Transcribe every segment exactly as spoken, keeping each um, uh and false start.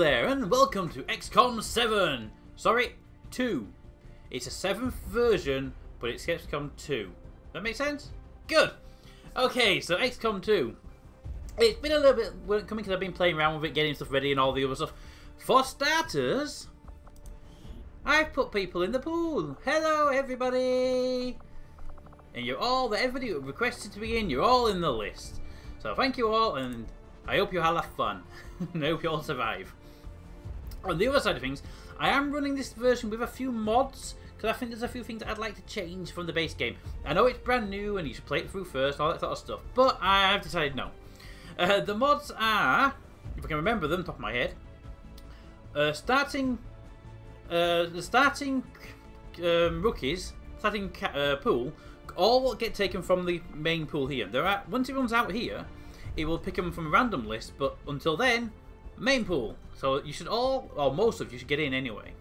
there, and welcome to X COM seven! Sorry, two. It's a seventh version, but it's X COM two. That makes sense? Good! Okay, so X COM two. It's been a little bit coming because I've been playing around with it, getting stuff ready and all the other stuff. For starters, I've put people in the pool! Hello, everybody! And you're all that everybody requested to be in, you're all in the list. So thank you all, and I hope you all have fun. And I hope you all survive. On the other side of things, I am running this version with a few mods, because I think there's a few things that I'd like to change from the base game. I know it's brand new, and you should play it through first, all that sort of stuff, but I've decided no. Uh, the mods are, if I can remember them, top of my head, uh, starting... Uh, the starting um, rookies, starting ca uh, pool, all get taken from the main pool here. There are, once it runs out here, it will pick them from a random list, but until then, main pool. So you should all, or most of you should get in anyway,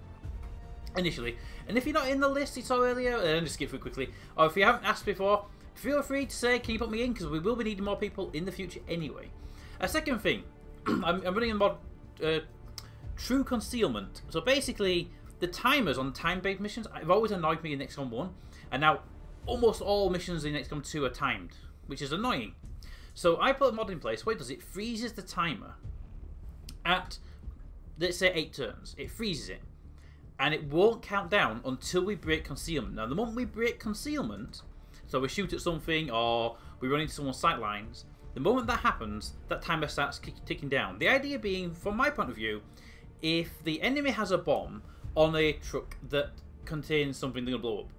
initially. And if you're not in the list you saw earlier, uh, just skip through quickly, or if you haven't asked before, feel free to say, can you put me in, because we will be needing more people in the future anyway. A second thing, I'm, I'm running a mod, uh, True Concealment. So basically, the timers on time-based missions have always annoyed me in X COM one, and now almost all missions in X COM two are timed, which is annoying. So I put a mod in place. What it does, it freezes the timer at, let's say, eight turns. It freezes it, and it won't count down until we break concealment. Now, the moment we break concealment, so we shoot at something or we run into someone's sight lines, the moment that happens, that timer starts ticking down. The idea being, from my point of view, if the enemy has a bomb on a truck that contains something they're going to blow up,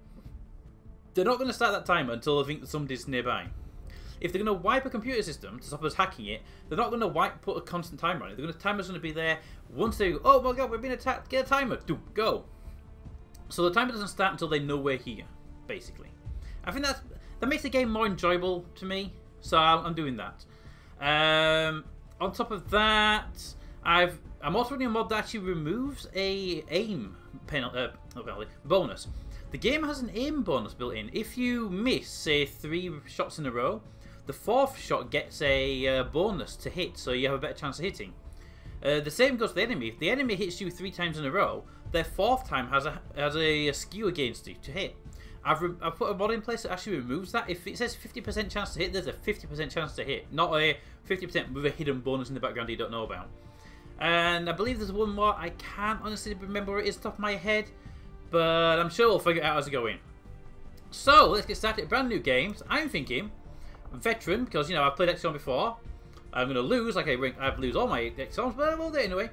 they're not going to start that timer until they think that somebody's nearby. If they're going to wipe a computer system to stop us hacking it, they're not going to wipe put a constant timer on it. The timer's going to be there once they go, oh my god, we're being attacked, get a timer, do go. So the timer doesn't start until they know we're here, basically. I think that's, that makes the game more enjoyable to me, so I'm doing that. Um, on top of that, I've... I'm also running a mod that actually removes a aim penalty, uh, not penalty, bonus. The game has an aim bonus built in. If you miss, say, three shots in a row, the fourth shot gets a uh, bonus to hit, so you have a better chance of hitting. Uh, the same goes for the enemy. If the enemy hits you three times in a row, their fourth time has a has a, a skew against you to hit. I've, re I've put a mod in place that actually removes that. If it says fifty percent chance to hit, there's a fifty percent chance to hit, not a fifty percent with a hidden bonus in the background you don't know about. And I believe there's one more. I can't honestly remember it is off the top of my head, but I'm sure we'll figure it out as we go in. So let's get started. Brand new games. I'm thinking veteran, because you know I've played X COM before. I'm gonna lose, like I I've lose all my X COMs, but I will do it anyway.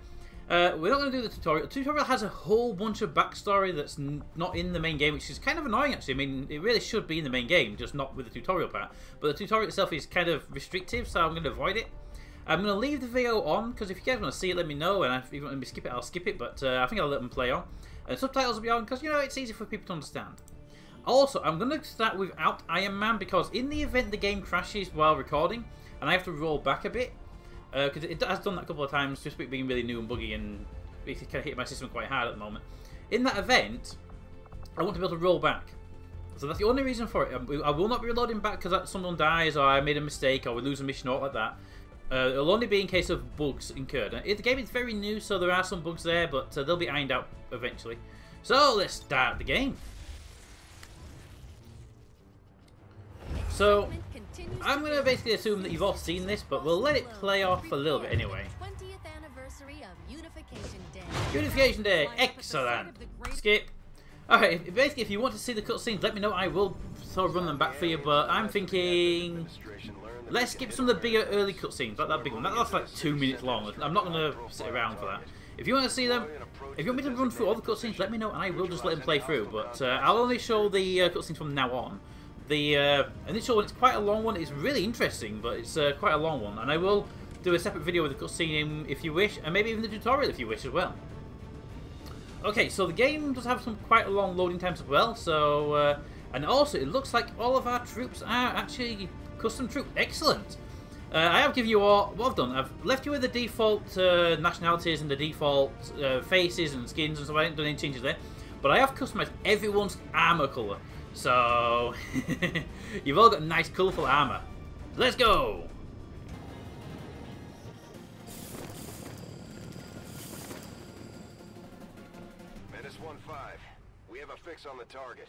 Uh, we're not gonna do the tutorial. The tutorial has a whole bunch of backstory that's n not in the main game, which is kind of annoying actually. I mean, it really should be in the main game, just not with the tutorial part. But the tutorial itself is kind of restrictive, so I'm gonna avoid it. I'm going to leave the video on, because if you guys want to see it, let me know, and if you want me to skip it, I'll skip it, but uh, I think I'll let them play on. And subtitles will be on, because, you know, it's easy for people to understand. Also, I'm going to start without Iron Man, because in the event the game crashes while recording, and I have to roll back a bit, because uh, it has done that a couple of times, just being really new and buggy, and it's kind of hit my system quite hard at the moment. In that event, I want to be able to roll back. So that's the only reason for it. I will not be reloading back because someone dies, or I made a mistake, or we lose a mission, or like that. Uh, it'll only be in case of bugs incurred. Uh, the game is very new, so there are some bugs there, but uh, they'll be ironed out eventually. So let's start the game. So I'm going to basically assume that you've all seen this, but we'll let it play off a little bit anyway. Unification Day, excellent. Skip. Alright, basically if you want to see the cutscenes, let me know. I will sort of run them back for you, but I'm thinking... let's skip some of the bigger early cutscenes, like that big one. That's like two minutes long. I'm not going to sit around for that. If you want to see them, if you want me to run through all the cutscenes, let me know, and I will just let them play through. But uh, I'll only show the uh, cutscenes from now on. The uh, initial one, it's quite a long one. It's really interesting, but it's uh, quite a long one. And I will do a separate video with the cutscene in, if you wish, and maybe even the tutorial if you wish as well. Okay, so the game does have some quite long loading times as well. So, uh, and also it looks like all of our troops are actually... custom troop, excellent. Uh, I have given you all what I've done. I've left you with the default uh, nationalities and the default uh, faces and skins and stuff. I haven't done any changes there, but I have customized everyone's armor color. So you've all got nice, colorful armor. Let's go. Menace one five. We have a fix on the target.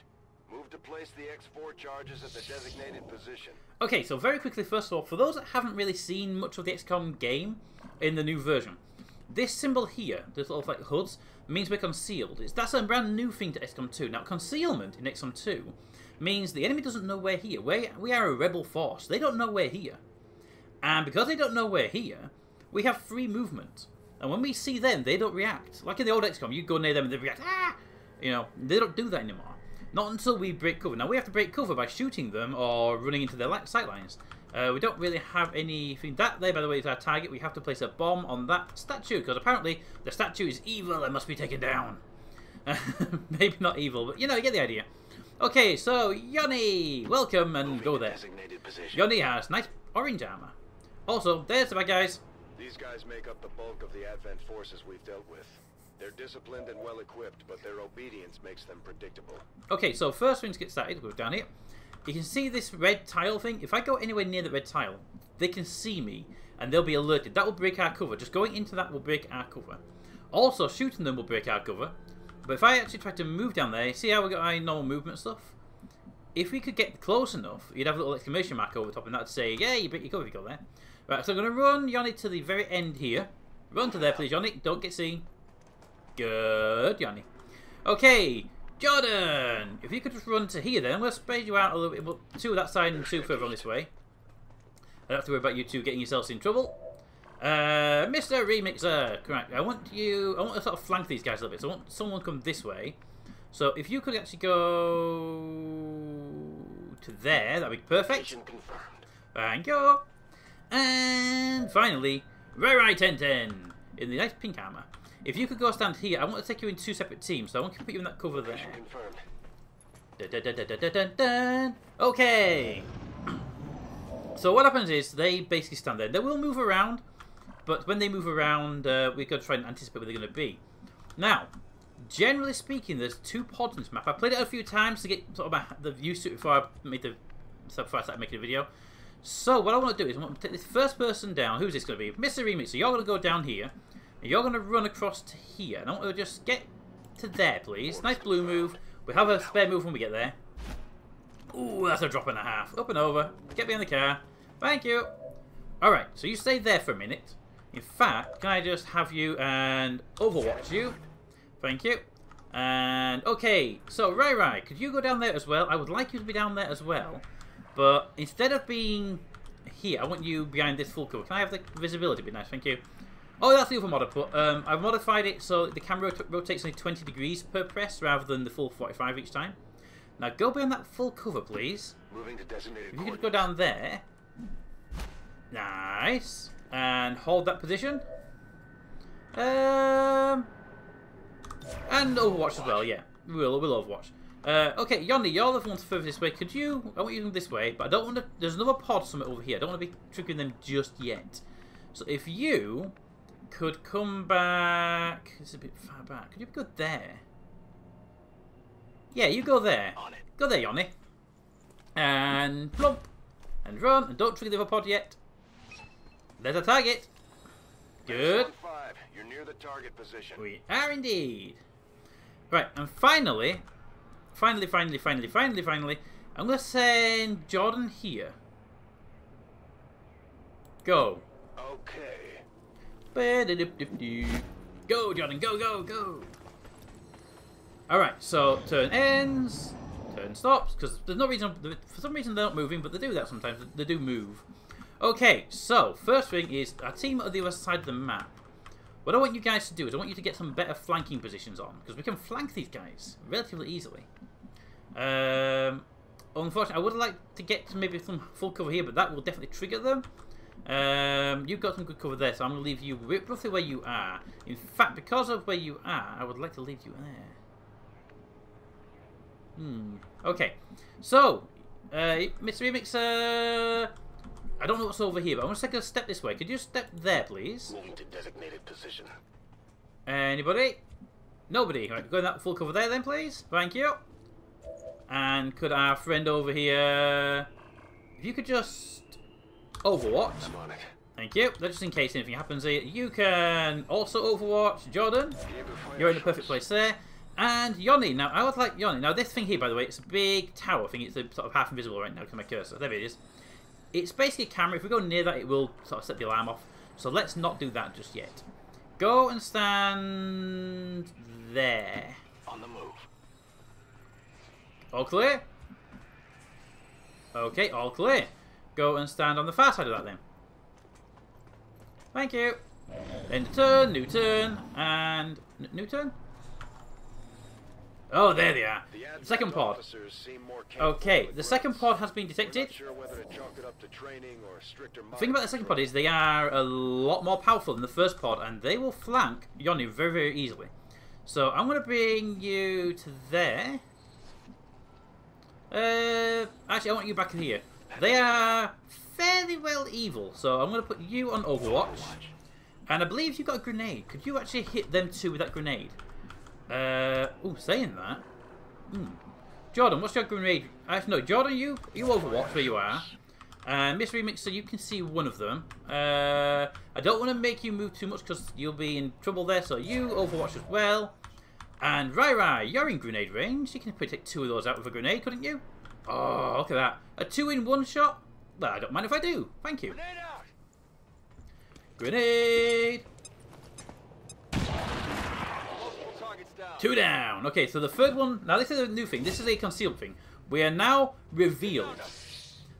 Move to place the X four charges at the designated position. Okay, so very quickly, first of all, for those that haven't really seen much of the X COM game in the new version, this symbol here, this little like hoods, means we're concealed. It's, that's a brand new thing to X COM two. Now, concealment in X COM two means the enemy doesn't know we're here. We're, we are a rebel force. They don't know we're here. And because they don't know we're here, we have free movement. And when we see them, they don't react. Like in the old X COM, you go near them and they react, ah! You know, they don't do that anymore. Not until we break cover. Now, we have to break cover by shooting them or running into their sight lines. Uh, we don't really have anything. That there, by the way, is our target. We have to place a bomb on that statue, because apparently the statue is evil and must be taken down. Uh, maybe not evil, but you know, you get the idea. Okay, so Yoni, welcome, and moving go there. Yoni has nice orange armor. Also, there's the bad guys. These guys make up the bulk of the Advent forces we've dealt with. They're disciplined and well-equipped, but their obedience makes them predictable. Okay, so first thing to get started, we're down here. You can see this red tile thing. If I go anywhere near the red tile, they can see me, and they'll be alerted. That will break our cover. Just going into that will break our cover. Also, shooting them will break our cover. But if I actually try to move down there, see how we got our normal movement stuff? If we could get close enough, you'd have a little exclamation mark over top, and that would say, yeah, you break your cover if you go there. Right, so I'm going to run Yoni to the very end here. Run to there, please, Yoni. Don't get seen. Good, Yanni. Okay, Jordan, if you could just run to here then, we'll spread you out a little bit. Well, two that side and two further on this way. I don't have to worry about you two getting yourselves in trouble. Uh, Mister Remixer, correct. I want you, I want to sort of flank these guys a little bit. So I want someone to come this way. So if you could actually go to there, that'd be perfect. Thank you. And finally, Rai Rai Tenten in the nice pink armor. If you could go stand here, I want to take you in two separate teams, so I want to put you in that cover there. Dun, dun, dun, dun, dun, dun. Okay! So what happens is, they basically stand there. They will move around, but when they move around, uh, we've got to try and anticipate where they're going to be. Now, generally speaking, there's two pods on this map. I played it a few times to get sort of the used to it before I, made the, before I started making a video. So what I want to do is, I want to take this first person down. Who's this going to be? Mister Remixer. So you're going to go down here. You're going to run across to here. And I want to just get to there, please. Nice blue move. We'll have a spare move when we get there. Ooh, that's a drop and a half. Up and over. Get behind the car. Thank you. Alright, so you stay there for a minute. In fact, can I just have you and overwatch you? Thank you. And, okay. So, Rai Rai, could you go down there as well? I would like you to be down there as well. But instead of being here, I want you behind this full cover. Can I have the visibility? It'd be nice. Thank you. Oh, that's the other mod I put. Um, I've modified it so the camera rotates only twenty degrees per press rather than the full forty-five each time. Now go behind that full cover, please. Moving to designated if you could go down there. Nice. And hold that position. Um, and overwatch as well, yeah. We'll, we'll overwatch. Uh, okay, Yoni, you're the one to further this way. Could you... I want you to go this way, but I don't want to... There's another pod somewhere over here. I don't want to be triggering them just yet. So if you... could come back. It's a bit far back. Could you go there? Yeah, you go there. On it. Go there, Yoni. And plump. And run. And don't trigger the other pod yet. There's a target. Good. Five. You're near the target position. We are indeed. Right, and finally, finally, finally, finally, finally, finally, I'm going to send Jordan here. Go. Okay. Go, Jordan, go, go, go! Alright, so turn ends, turn stops, because there's no reason, for some reason they're not moving, but they do that sometimes, they do move. Okay, so, first thing is, our team on the other side of the map. What I want you guys to do is, I want you to get some better flanking positions on, because we can flank these guys relatively easily. Um, unfortunately, I would like to get to maybe some full cover here, but that will definitely trigger them. Um, you've got some good cover there, so I'm going to leave you roughly where you are. In fact, because of where you are, I would like to leave you there. Hmm. Okay. So, uh, Mister Remixer... I don't know what's over here, but I want to take a step this way. Could you step there, please? Moving to designated position. Anybody? Nobody. All right, go in that full cover there then, please. Thank you. And could our friend over here... If you could just... Overwatch. Thank you. That's just in case anything happens here. You can also overwatch Jordan. You're in the perfect place there. And Yoni. Now, I would like Yoni. Now, this thing here, by the way, it's a big tower thing. It's sort of half invisible right now because of my cursor. There it is. It's basically a camera. If we go near that, it will sort of set the alarm off. So let's not do that just yet. Go and stand there. On the move. All clear? Okay, all clear. Go and stand on the far side of that then. Thank you. End turn, new turn, and new turn? Oh, there they are. The second pod. Okay, the second pod has been detected. Sure it up to or the thing about the second pod is they are a lot more powerful than the first pod, and they will flank Yoni very, very easily. So I'm going to bring you to there. Uh, actually, I want you back here. They are fairly well evil, so I'm going to put you on Overwatch. And I believe you've got a grenade. Could you actually hit them too with that grenade? Uh, ooh, saying that. Mm. Jordan, what's your grenade? Uh, no, Jordan, you you Overwatch where you are. Uh, Mister Remixer, you can see one of them. Uh, I don't want to make you move too much because you'll be in trouble there, so you Overwatch as well. And Rai Rai, you're in grenade range. You can probably take two of those out with a grenade, couldn't you? Oh, look at that. A two in one shot? Well, I don't mind if I do. Thank you. Grenade out. Grenade! Two down. Okay, so the third one... Now, this is a new thing. This is a concealed thing. We are now revealed.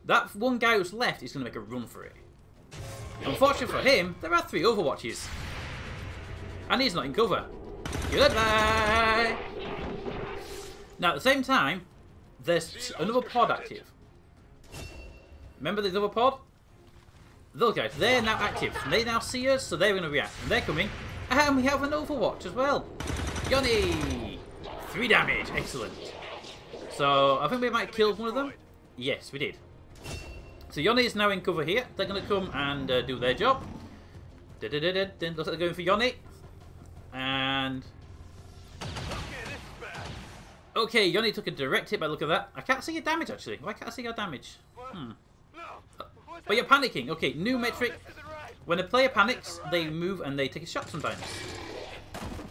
That one guy who's left is going to make a run for it. Unfortunately for him, there are three Overwatches. And he's not in cover. Goodbye! Now, at the same time, there's another pod active. Remember the other pod? Those guys, they're now active. And they now see us, so they're going to react. And they're coming. And we have an Overwatch as well. Yoni! Three damage. Excellent. So, I think we might kill one of them. Yes, we did. So, Yoni is now in cover here. They're going to come and uh, do their job. Looks like they're going for Yoni. And... Okay, Yoni took a direct hit by the look of that. I can't see your damage, actually. Why can't I see your damage? Hmm. But you're panicking. Okay, new metric. When a player panics, they move and they take a shot sometimes.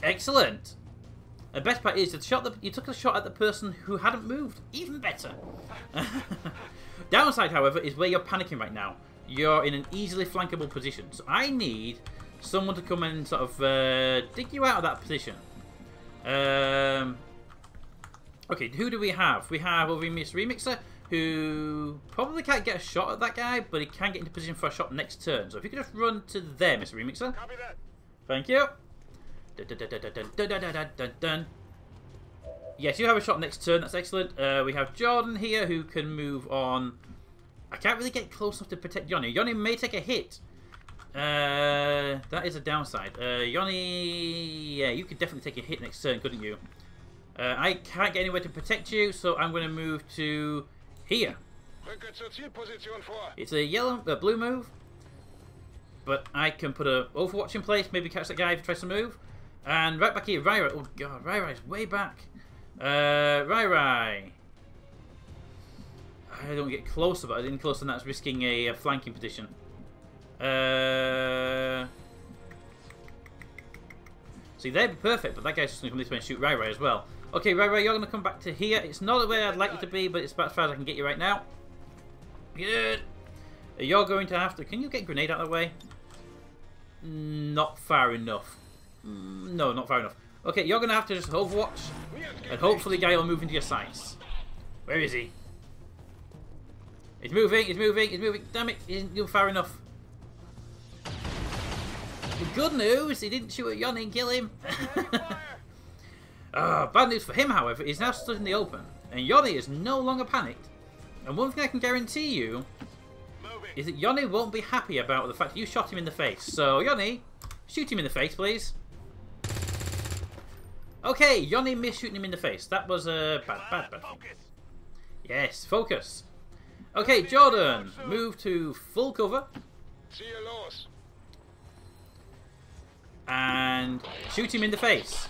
Excellent. The best part is the shot that you took a shot at the person who hadn't moved. Even better. Downside, however, is where you're panicking right now. You're in an easily flankable position. So I need someone to come and sort of uh, dig you out of that position. Um, okay, who do we have? We have over Mister Remixer, who probably can't get a shot at that guy, but he can get into position for a shot next turn. So if you could just run to there, Mister Remixer. Copy that. Thank you. Dun, dun, dun, dun, dun, dun, dun, dun, dun. Yes, you have a shot next turn. That's excellent. Uh, we have Jordan here who can move on. I can't really get close enough to protect Yoni. Yoni may take a hit. Uh, that is a downside. Uh, Yoni, yeah, you could definitely take a hit next turn, couldn't you? Uh, I can't get anywhere to protect you, so I'm going to move to here. It's a yellow, a blue move, but I can put an Overwatch in place. Maybe catch that guy if he tries to move. And right back here, Rai Rai. Oh god, Rai Rai's way back. Uh, Rai Rai. I don't get closer, but I didn't closer than that's risking a, a flanking position. Uh, see, they'd be perfect, but that guy's just going to come this way and shoot Rai Rai as well. Okay, Rai Rai, you're going to come back to here. It's not where I'd like you to be, but it's about as far as I can get you right now. Good. You're going to have to... Can you get grenade out of the way? Not far enough. No, not far enough. Okay, you're going to have to just Overwatch, and hopefully the guy will move into your sights. Where is he? He's moving, he's moving, he's moving. Damn it, he didn't do far enough. The good news, he didn't shoot at Yoni and kill him. uh, bad news for him, however, he's now stood in the open. And Yoni is no longer panicked. And one thing I can guarantee you is that Yoni won't be happy about the fact that you shot him in the face. So, Yoni, shoot him in the face, please. Okay, Yoni missed shooting him in the face. That was a uh, bad, bad, bad. Focus. Yes, focus. Okay, Jordan, move to full cover. And shoot him in the face.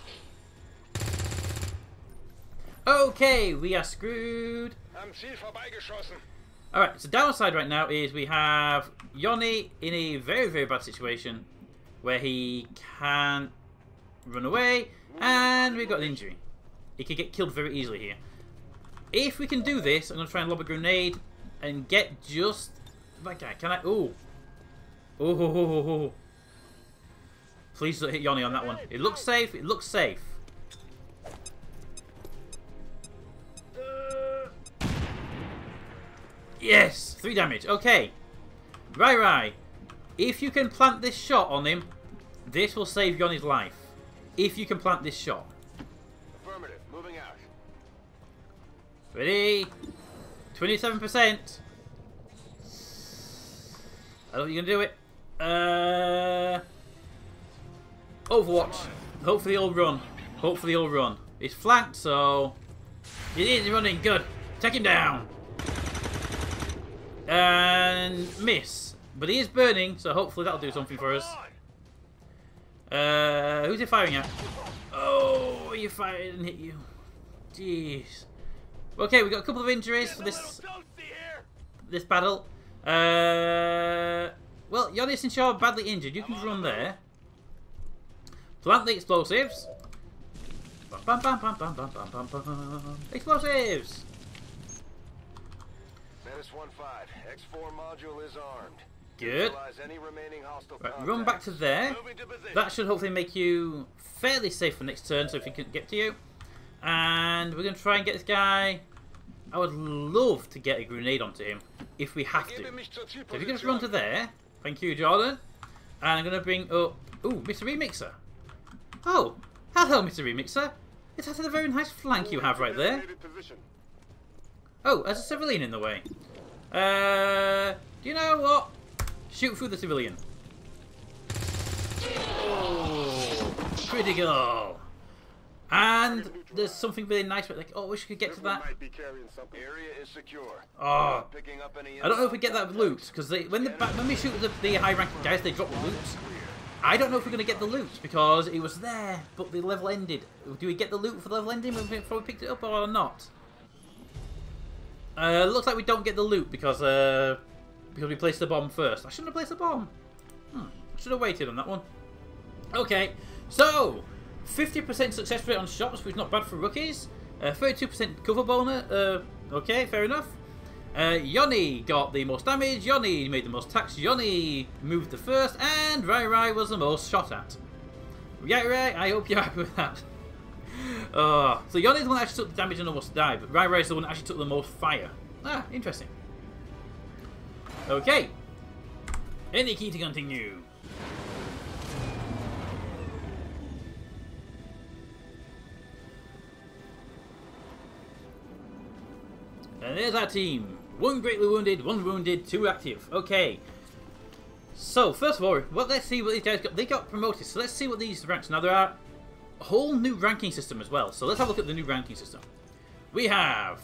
Okay, we are screwed. Alright, so downside right now is we have Yoni in a very, very bad situation where he can't run away. And we've got an injury. He could get killed very easily here. If we can do this, I'm going to try and lob a grenade and get just that guy. Can I? Ooh. Oh, ho, ho, ho, ho. Please don't hit Yoni on that one. It looks safe. It looks safe. Yes! Three damage. Okay. Rai Rai. If you can plant this shot on him, this will save Yoni's life. If you can plant this shot. Affirmative. Moving out. Ready? twenty-seven percent. I don't think you can do it. Uh, Overwatch. Hopefully he'll run. Hopefully he'll run. He's flanked, so... He is running. Good. Take him down. And miss. But he is burning, so hopefully that'll do something for us. Uh, who's he firing at? Oh, you fired and hit you. Jeez. Okay, we've got a couple of injuries for this, this battle. Uh, well, Yoni, since you're badly injured, you can run there. Plant the explosives. Bam, bam, bam, bam, bam, bam, bam, bam. Explosives! Menace one five. X four module is armed. Good. Right, run back to there. That should hopefully make you fairly safe for next turn, so if he can get to you. And we're going to try and get this guy. I would love to get a grenade onto him if we have to. So if you can just run to there. Thank you, Jordan. And I'm going to bring up... Ooh, Mister Remixer. Oh, hello, Mister Remixer. It's after the very nice flank you have right there. Oh, there's a civilian in the way. Uh, do you know what? Shoot through the civilian. Oh, critical. And there's something really nice about it. Like, oh, I wish we could get to that. Oh, I don't know if we get that loot because when the when we shoot the, the high-ranking guys, they drop the loot. I don't know if we're gonna get the loot because it was there, but the level ended. Do we get the loot for the level ending before we picked it up or not? Uh, looks like we don't get the loot because uh, because we placed the bomb first. I shouldn't have placed the bomb. Hmm. I should have waited on that one. Okay, so fifty percent success rate on shots, which is not bad for rookies. thirty-two percent uh, cover bonus. Uh, okay, fair enough. Uh, Yoni got the most damage. Yoni made the most attacks. Yoni moved the first, and Rai Rai was the most shot at. Yeah, Rai, I hope you're happy with that. Uh, so Yoni's the one that actually took the damage and almost died, but Rai Rai's the one that actually took the most fire. Ah, interesting. Okay. Any key to continue. And there's our team. One greatly wounded, one wounded, two active. Okay. So, first of all, well, let's see what these guys got. They got promoted, so let's see what these ranks. Now, there are a whole new ranking system as well. So, let's have a look at the new ranking system. We have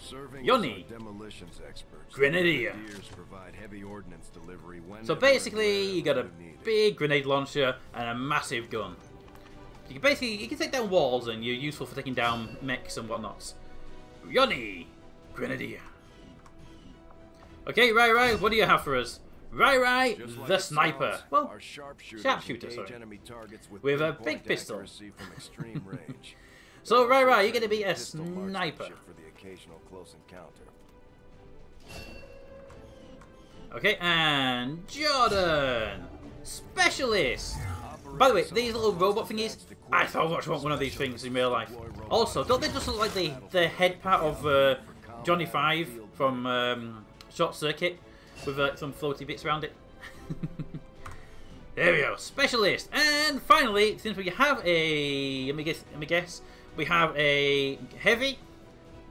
Serving Yoni, demolitions experts, Grenadier. Provide heavy ordnance delivery when so, basically, you got a big grenade launcher and a massive gun. You can basically you can take down walls, and you're useful for taking down mechs and whatnot. Yoni. Grenadier. Okay, Rai Rai, what do you have for us? Rai Rai, like the sniper. Sounds, well, sharpshooter, sharpshooter sorry. Enemy with, with a big pistol. From extreme range. So, Rai Rai, you're going to be a sniper. For the occasional close encounter. Okay, and Jordan, specialist. By the way, these little robot thingies, I thought I want one of these things in real life. Also, don't they just look like the, the head part of... Uh, Johnny Five from um, Short Circuit with uh, some floaty bits around it. There we go, specialist. And finally, since we have a, let me guess, let me guess, we have a heavy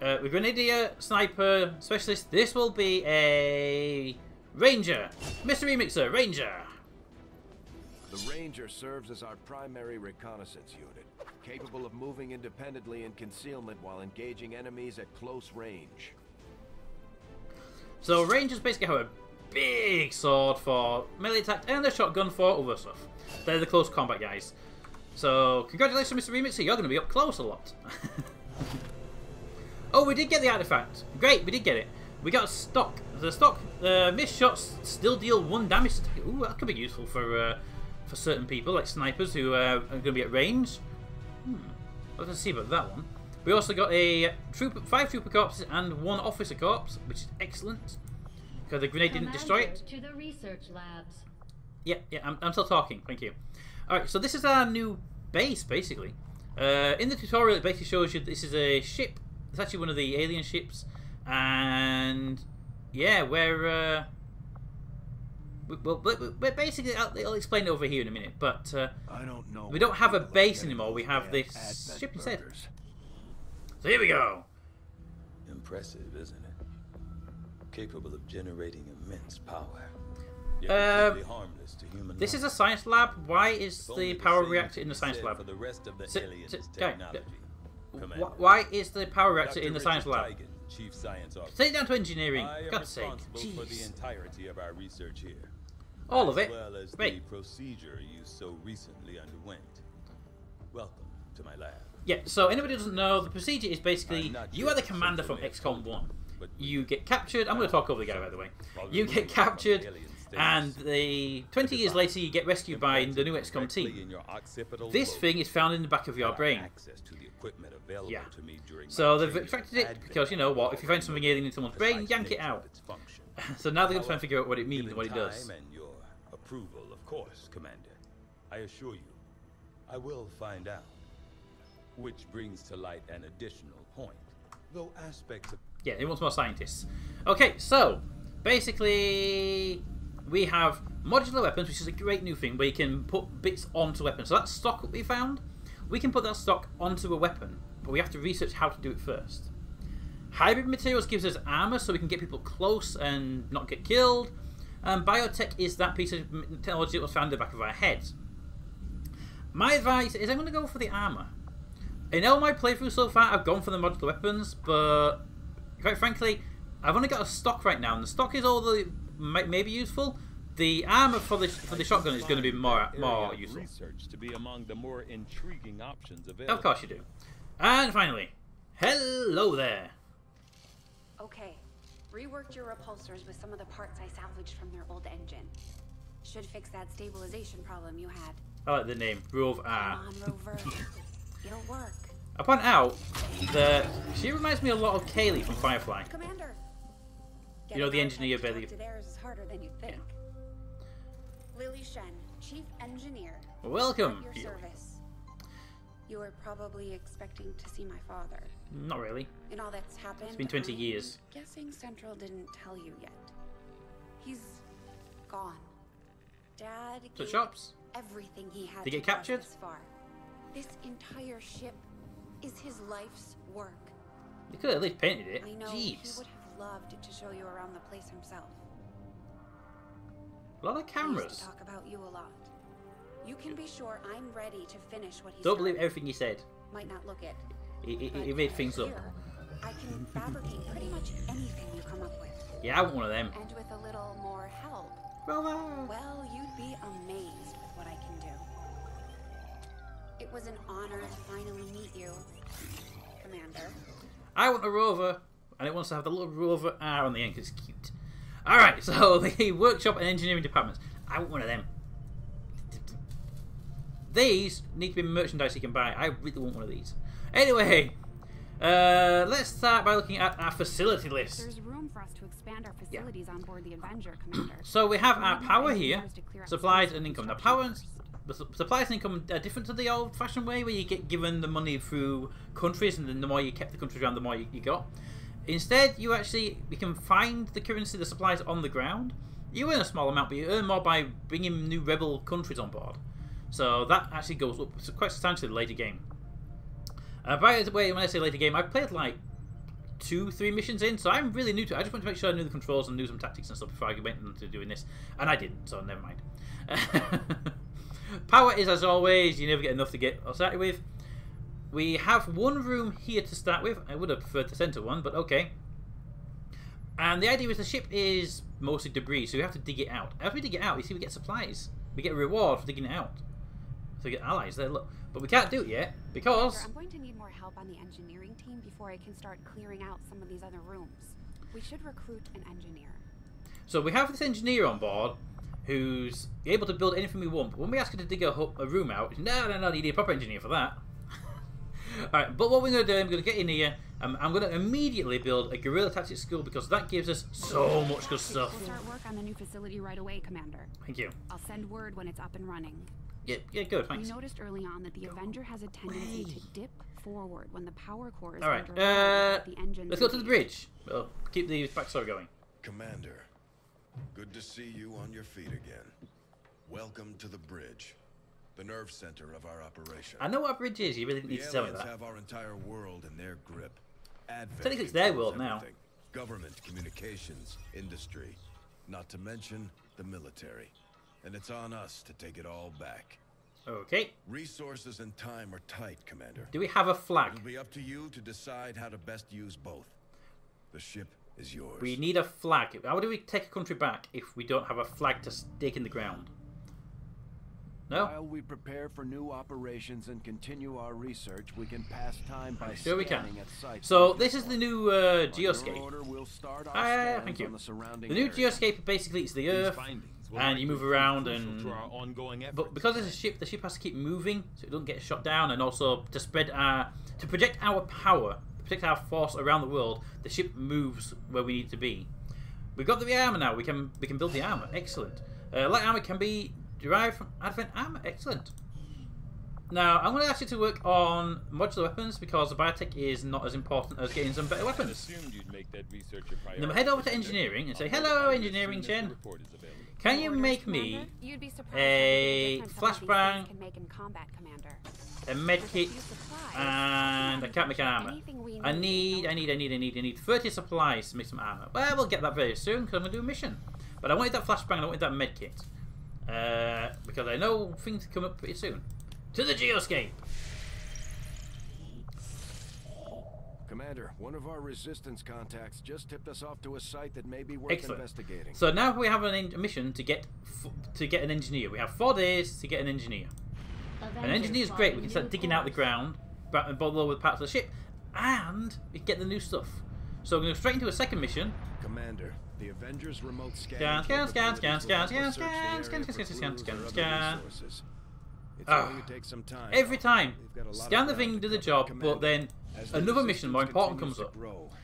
uh, with grenadier, sniper, specialist. This will be a ranger, Mister Remixer, ranger. The ranger serves as our primary reconnaissance unit, capable of moving independently in concealment while engaging enemies at close range. So rangers basically have a big sword for melee attack and a shotgun for other stuff. They're the close combat guys. So congratulations, Mister Remixer, you're going to be up close a lot. Oh, we did get the artifact. Great, we did get it. We got a stock. The stock uh, missed shots still deal one damage. Ooh, that could be useful for... Uh, For certain people, like snipers who uh, are going to be at range. Hmm. Let's see about that one. We also got a troop, five trooper corpses and one officer corpse, which is excellent because the grenade Commander didn't destroy it. To the research labs. Yeah, yeah, I'm, I'm still talking. Thank you. All right, so this is our new base, basically. Uh, in the tutorial, it basically shows you this is a ship. It's actually one of the alien ships, and yeah, we're uh, we, well, we're basically. I'll, I'll explain it over here in a minute, but uh, I don't know. We don't have a base anymore. We have this ship instead. So here we go. Impressive, isn't it? Capable of generating immense power. Uh, this is a science lab. Why is the power reactor in the science lab? Why is the power reactor in the science lab? Take it down to engineering. God's sake. Jeez. All of it. Wait. Welcome to my lab. Yeah, so anybody who doesn't know, the procedure is basically you are the commander from X COM one. You get captured. I'm going to talk over the guy, by the way. You get captured, and the twenty years later, you get rescued by the new X COM team. This thing is found in the back of your brain. Yeah. So they've extracted it because, you know what, if you find something alien in someone's brain, yank it out. So now they're going to try and figure out what it means and what it does. Approval, of course, Commander. I assure you, I will find out. Which brings to light an additional point, though aspects of... Yeah, he wants more scientists. Okay, so, basically, we have modular weapons, which is a great new thing, where you can put bits onto weapons. So that stock that we found, we can put that stock onto a weapon, but we have to research how to do it first. Hybrid materials gives us armor, so we can get people close and not get killed. And biotech is that piece of technology that was found in the back of our heads. My advice is I'm going to go for the armor. In all my playthrough so far, I've gone for the modular weapons, but quite frankly, I've only got a stock right now, and the stock is all that may, may be useful. The armor for the for the shotgun is going to be more more useful. To be among the more intriguing options available. Of course you do. And finally, hello there. Okay, reworked your repulsors with some of the parts I salvaged from their old engine. Should fix that stabilization problem you had. I like the name, Rover R. It'll work. I point out that she reminds me a lot of Kaylee from Firefly. Commander, you know, the engineer belly. Yeah. Lily Shen, chief engineer. Welcome. Your service. You were probably expecting to see my father. Not really. And all that's happened. It's been twenty I'm years. Guessing Central didn't tell you yet. He's gone. Dad. The shops. Everything he had. They get captured. This entire ship is his life's work. They could have at least painted it. I know. Jeez. He would have loved to show you around the place himself. A lot of cameras. I used to talk about you a lot. You can be sure I'm ready to finish what he said. Don't believe everything he said. Might not look it. He made things here, up. I can fabricate pretty much anything you come up with. Yeah, I want one of them. And with a little more help. Brother. Well, you'd be amazed with what I can do. It was an honor to finally meet you, Commander. I want a rover, and it wants to have the little Rover R on the end because it's cute. Alright, so the workshop and engineering departments. I want one of them. These need to be merchandise you can buy. I really want one of these. Anyway, uh, let's start by looking at our facility list. There's room for us to expand our facilities yeah. on board the Avenger, Commander. So we have our power here, supplies and income. Now, power supplies and income are different to the old-fashioned way, where you get given the money through countries, and then the more you kept the countries around, the more you, you got. Instead, you actually you can find the currency, the supplies on the ground. You earn a small amount, but you earn more by bringing new rebel countries on board. So that actually goes up quite substantially later game. Uh, by the way, when I say later game, I've played like two, three missions in, so I'm really new to it. I just want to make sure I knew the controls and knew some tactics and stuff before I went into doing this, and I didn't, so never mind. Power is, as always, you never get enough to get started with. We have one room here to start with. I would have preferred the centre one, but okay. And the idea is the ship is mostly debris, so we have to dig it out. After we dig it out, you see we get supplies. We get a reward for digging it out. So we get allies there, look. But we can't do it yet, because... Commander, I'm going to need more help on the engineering team before I can start clearing out some of these other rooms. We should recruit an engineer. So we have this engineer on board, who's able to build anything we want. But when we ask her to dig a, a room out, no, no, no, you need a proper engineer for that. Alright, but what we're going to do, I'm going to get in here, and I'm going to immediately build a guerrilla tactics school because that gives us so much good stuff. We'll start work on the new facility right away, Commander. Thank you. I'll send word when it's up and running. Yeah, yeah, good, thanks. We noticed early on that the go Avenger has a tendency away. to dip forward when the power core is Alright, uh, let's go to the bridge. We'll keep the backstory going. Commander, good to see you on your feet again. Welcome to the bridge, the nerve center of our operation. I know what a bridge is. You really need to tell me that. Have our entire world in their grip. Advent I think it's their world everything. now. Government, communications, industry, not to mention the military, and it's on us to take it all back. Okay. Resources and time are tight, Commander. Do we have a flag? It'll be up to you to decide how to best use both. The ship is yours. We need a flag. How do we take a country back if we don't have a flag to stake in the ground? No. While we prepare for new operations and continue our research, we can pass time by sure we can. At sites so this is the new uh, geoscape. Order, we'll start our ah, thank you. The, the new geoscape basically is the Earth, and you move around. And but because it's a ship, the ship has to keep moving so it doesn't get shot down, and also to spread our, to project our power, project our force around the world. The ship moves where we need to be. We've got the armor now. We can we can build the armor. Excellent. Uh, light armor can be derived from Advent armor. Excellent. Now, I'm going to ask you to work on modular weapons because the biotech is not as important as getting some better weapons. You'd make that research a now, head over to engineering and say, hello, engineering Chen. Can you make me a flashbang, a medkit, and I can't make an armor. I need, I need, I need, I need, I need thirty supplies to make some armor. Well, we'll get that very soon because I'm going to do a mission. But I wanted that flashbang and I wanted that medkit. Uh, because I know things come up pretty soon. To the geoscape! Commander, one of our resistance contacts just tipped us off to a site that may be worth Excellent. investigating. So now we have an mission to get f to get an engineer. We have four days to get an engineer. Avengers an engineer is great. We can start digging course. out the ground, and bottle over the parts of the ship, and we get the new stuff. So we're going to go straight into a second mission. Commander. The Avengers remote scan. Scan, scan, scan, scan, scan, scan, scan, scan, scan, scan, scan. Every time. Scan the thing, do the job, but then another mission more important comes up.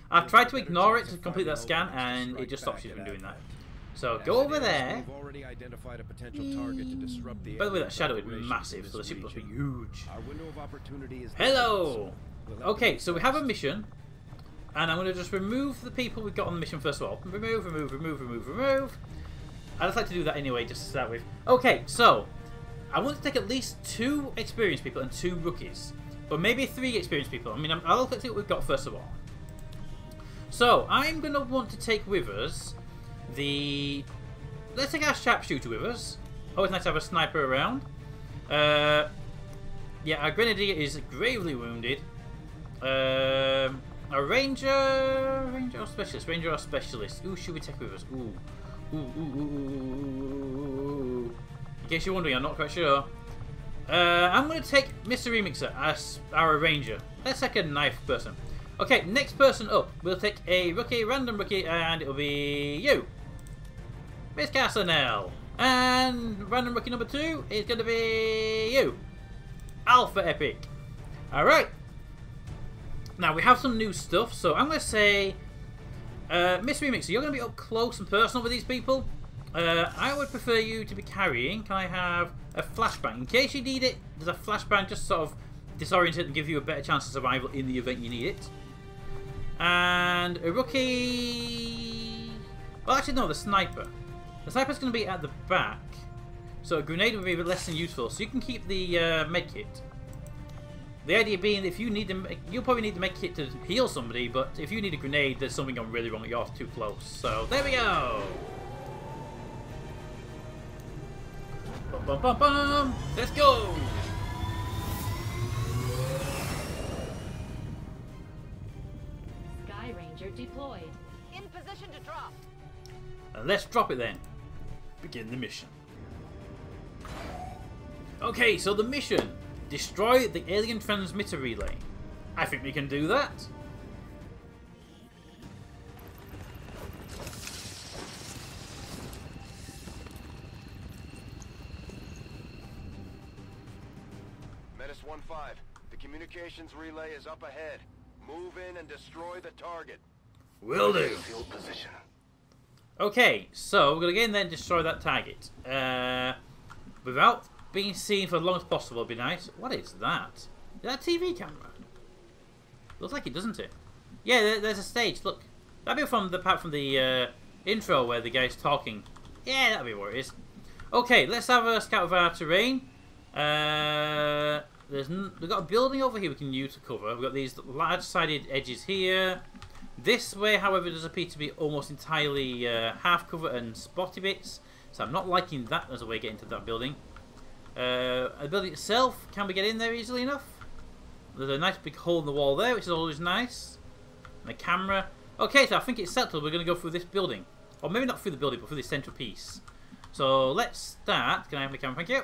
I've tried to ignore it to complete that scan, and it just stops you from doing that. So go over there. By the way, that shadow is massive, so the ship must be huge. Hello! Okay, so we have a mission. And I'm going to just remove the people we've got on the mission first of all. Remove, remove, remove, remove, remove. I just like to do that anyway, just to start with. Okay, so I want to take at least two experienced people and two rookies. But maybe three experienced people. I mean, I'll look at what we've got first of all. So I'm going to want to take with us the... Let's take our sharpshooter with us. Always nice to have a sniper around. Uh, yeah, our grenadier is gravely wounded. Um... A ranger, ranger or specialist, ranger or specialist. Who should we take with us? Ooh, ooh, ooh, ooh, ooh, ooh. In case you're wondering, I'm not quite sure. Uh, I'm going to take Mister Remixer as our ranger. Let's take a knife person. Okay, next person up. We'll take a rookie, random rookie, and it'll be you, Miss Castanell. And random rookie number two is going to be you, Alpha Epic. All right. Now, we have some new stuff, so I'm going to say, uh, Miss Remixer, you're going to be up close and personal with these people. Uh, I would prefer you to be carrying, can I have a flashbang? In case you need it, there's a flashbang, just sort of disorient it and give you a better chance of survival in the event you need it. And a rookie... Well, actually, no, the sniper. The sniper's going to be at the back, so a grenade would be less than useful, so you can keep the uh, medkit. The idea being, if you need them, you'll probably need to make it to heal somebody. But if you need a grenade, there's something going really wrong. You're too close. So there we go. Bum, bum, bum, bum. Let's go. Sky Ranger deployed. In position to drop. And let's drop it then. Begin the mission. Okay, so the mission. Destroy the alien transmitter relay. I think we can do that. Menace one five, The communications relay is up ahead. Move in and destroy the target. Will do. Field position. Okay, so we're gonna again then destroy that target. Uh, without being seen for as long as possible would be nice. What is that? Is that a T V camera? Looks like it, doesn't it? Yeah, there, there's a stage. Look, that'd be from the part from the uh, intro where the guy's talking. Yeah, that'd be what it is. Okay, let's have a scout of our terrain. Uh, there's n we've got a building over here we can use to cover. We've got these large-sided edges here. This way, however, does appear to be almost entirely uh, half cover and spotty bits, so I'm not liking that as a way to get into that building. Uh, the building itself, can we get in there easily enough? There's a nice big hole in the wall there, which is always nice. And the camera. Okay, so I think it's settled. We're going to go through this building. Or maybe not through the building, but through this central piece. So let's start. Can I have my camera? Thank you.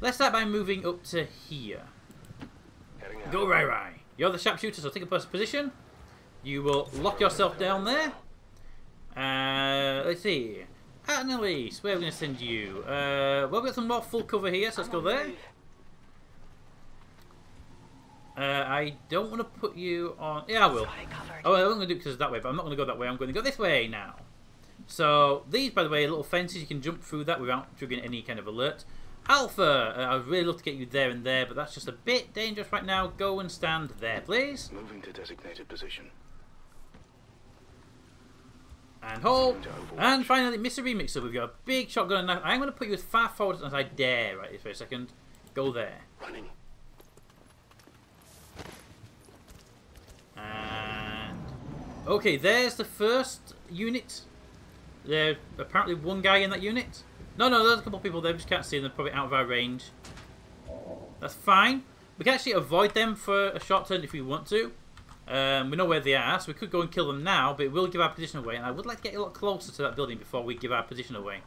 Let's start by moving up to here. Go, Rai Rai. You're the sharpshooter, so take a first position. You will lock yourself down there. Uh, let's see. Annalise, where are we going to send you? Uh, well, we've got some more full cover here, so let's go there. Uh, I don't want to put you on... Yeah, I will. Oh, I'm going to do it because it's that way, but I'm not going to go that way. I'm going to go this way now. So, these, by the way, are little fences. You can jump through that without triggering any kind of alert. Alpha, uh, I'd really love to get you there and there, but that's just a bit dangerous right now. Go and stand there, please. Moving to designated position. And hold. And finally, Mister Remixer, we've got a big shotgun and knife. I'm going to put you as far forward as I dare right this very second. Go there. Running. And... Okay, there's the first unit. There's apparently one guy in that unit. No, no, there's a couple of people there. We just can't see them. They're probably out of our range. That's fine. We can actually avoid them for a short turn if we want to. Um, we know where they are, so we could go and kill them now, but it will give our position away, and I would like to get a lot closer to that building before we give our position away.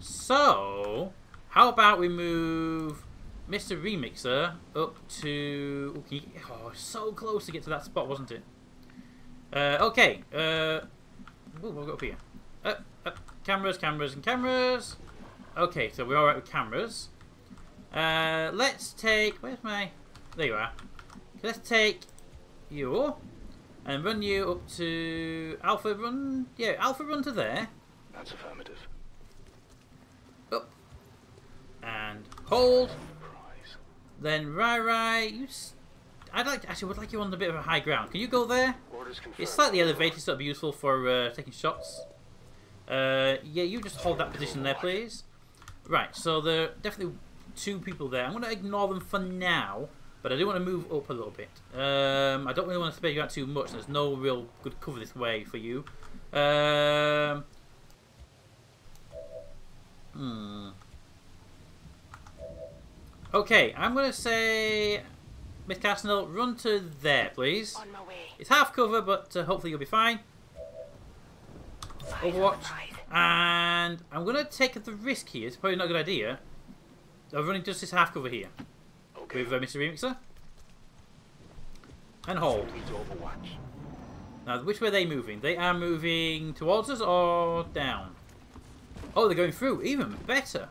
So, how about we move Mister Remixer up to... Okay. Oh, so close to get to that spot, wasn't it? Uh, okay. Uh, what have we got up here? Uh, uh, cameras, cameras, and cameras. Okay, so we're alright with cameras. Uh, let's take... Where's my... There you are. Let's take... you and run you up to Alpha. Run, yeah, Alpha, run to there. That's affirmative. Up and hold. Prize. Then Rai Rai, you. S I'd like to, actually would like you on a bit of a high ground. Can you go there? It's slightly elevated, so it'll be useful for uh, taking shots. Uh, yeah, you just hold that position there, please. Right, so there are definitely two people there. I'm going to ignore them for now. But I do want to move up a little bit. Um, I don't really want to spread you out too much. There's no real good cover this way for you. Um, hmm. Okay, I'm going to say... Miss Castanell, run to there, please. On my way. It's half cover, but uh, hopefully you'll be fine. Overwatch. And I'm going to take the risk here. It's probably not a good idea. I'm running just this half cover here. With uh, Mister Remixer. And hold. Now, which way are they moving? They are moving towards us or down? Oh, they're going through. Even better.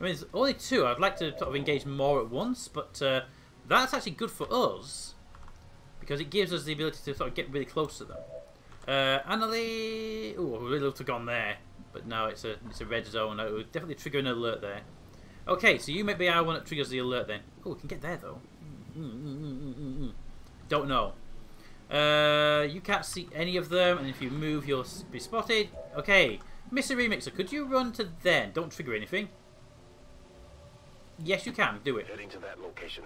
I mean, there's only two. I'd like to sort of engage more at once, but uh, that's actually good for us because it gives us the ability to sort of get really close to them. Uh, Annalise... Oh, I really love to have gone there, but no, it's a, it's a red zone. It would definitely trigger an alert there. Okay, so you may be our one that triggers the alert then. Oh, we can get there though. Mm, mm, mm, mm, mm, mm. Don't know. Uh, you can't see any of them, and if you move, you'll be spotted. Okay, Mister Remixer, could you run to there? Don't trigger anything. Yes, you can. Do it. Heading to that location.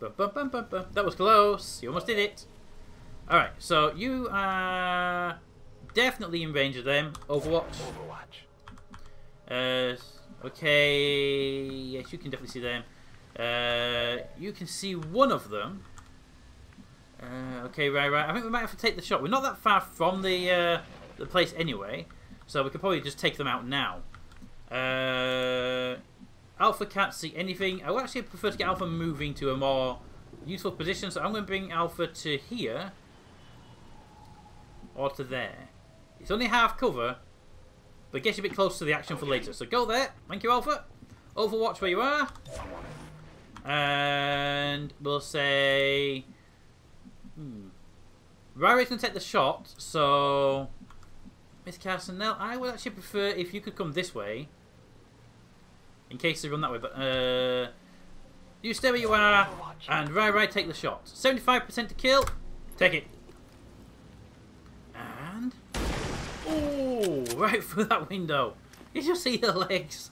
Bum, bum, bum, bum, bum. That was close. You almost did it. All right, so you are definitely in range of them. Overwatch. Overwatch. Uh. Okay, yes, you can definitely see them. Uh, you can see one of them. Uh, okay, right, right. I think we might have to take the shot. We're not that far from the uh, the place anyway, so we could probably just take them out now. Uh, Alpha can't see anything. I would actually prefer to get Alpha moving to a more useful position, so I'm going to bring Alpha to here or to there. It's only half cover. But get you a bit close to the action for later. So go there. Thank you, Alpha. Overwatch where you are. And we'll say... Hmm. Rari's going to take the shot, so... Miss Castanell, I would actually prefer if you could come this way. In case they run that way, but... Uh, you stay where you are, and Rai Rai take the shot. seventy-five percent to kill. Take it. And... Oh, right through that window. You just see the legs.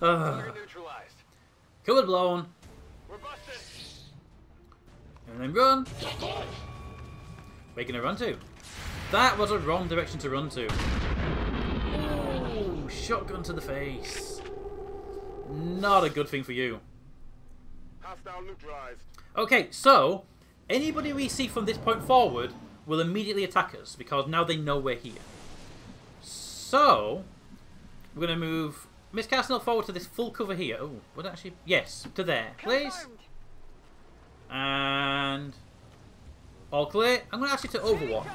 Uh, Covered blown. We're busted. And then run. Where are you going to run to? That was a wrong direction to run to. Ooh, shotgun to the face. Not a good thing for you. Okay, so anybody we see from this point forward will immediately attack us because now they know we're here. So we're going to move Miss Castanell forward to this full cover here. Oh, would actually yes to there, please. And all clear. I'm going to ask you to overwatch.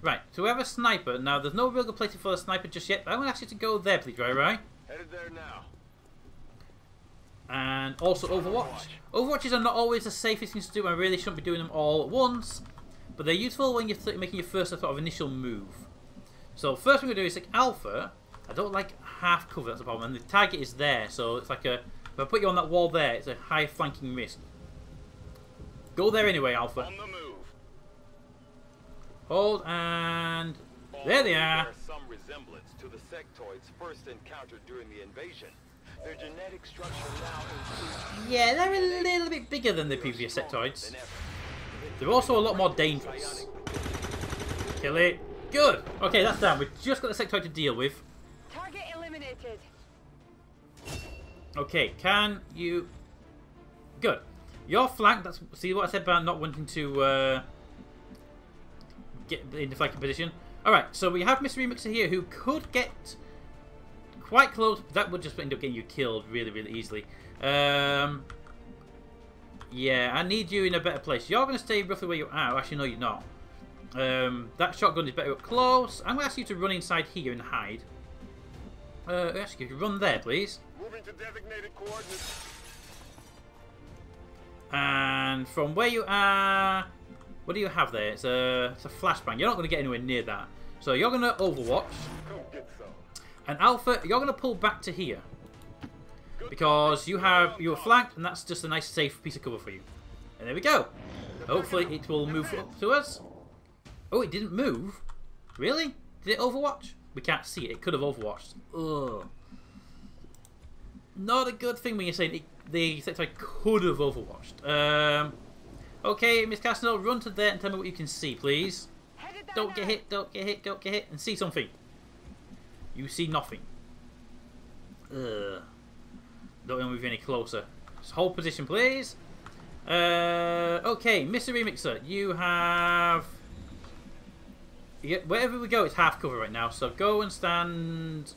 Right, so we have a sniper now. There's no real good place for a sniper just yet. But I'm going to ask you to go there, please, Rai Rai. Headed there now. And also Overwatch. Overwatches are not always the safest things to do. I really shouldn't be doing them all at once. But they're useful when you're making your first sort of initial move. So first thing we're going to do is like Alpha. I don't like half cover, that's the problem. And the target is there. So it's like a... If I put you on that wall there, it's a high flanking risk. Go there anyway, Alpha. On the move. Hold and... There they are. There is some resemblance to the Sectoids first encountered during the invasion. Their genetic structure now yeah, they're a little bit bigger than the previous Sectoids. They're also a lot more dangerous. Kill it. Good. Okay, that's down. We've just got the Sectoid to deal with. Target eliminated. Okay, can you... Good. Your flank, that's... See what I said about not wanting to uh, get into flanking position? Alright, so we have Mister Remixer here who could get... Quite close. That would just end up getting you killed really, really easily. Um, yeah, I need you in a better place. You're going to stay roughly where you are. Actually, no, you're not. Um, that shotgun is better up close. I'm going to ask you to run inside here and hide. Uh, actually, you run there, please. Moving to designated coordinates. And from where you are, what do you have there? It's a, it's a flashbang. You're not going to get anywhere near that. So you're going to overwatch. And Alpha, you're going to pull back to here because you have you were flanked, and that's just a nice safe piece of cover for you. And there we go. Hopefully it will move up to us. Oh, it didn't move. Really? Did it overwatch? We can't see it. It could have overwatched. Ugh. Not a good thing when you're saying it, the Sectoid could have overwatched. Um, okay, Miss Castanell, run to there and tell me what you can see, please. Don't get hit. Don't get hit. Don't get hit. And see something. You see nothing. Ugh. Don't want to move any closer. Just hold position, please. Uh, okay, Mister Remixer, you have... You get... Wherever we go, it's half cover right now. So go and stand